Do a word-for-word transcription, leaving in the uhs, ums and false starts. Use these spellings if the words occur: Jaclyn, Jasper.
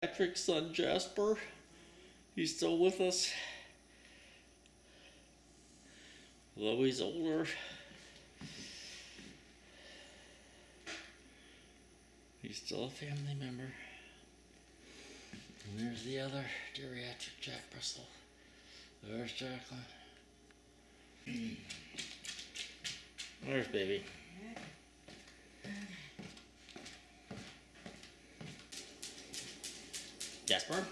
Patrick's son, Jasper. He's still with us. Although he's older. He's still a family member. And there's the other geriatric Jack Russell. There's Jaclyn. There's baby. Jasper?